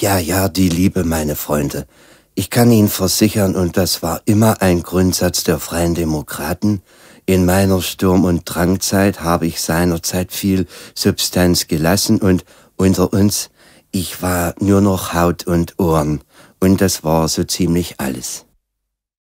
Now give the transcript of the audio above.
Ja, ja, die Liebe, meine Freunde. Ich kann Ihnen versichern, und das war immer ein Grundsatz der Freien Demokraten, in meiner Sturm- und Drangzeit habe ich seinerzeit viel Substanz gelassen und unter uns, ich war nur noch Haut und Ohren. Und das war so ziemlich alles.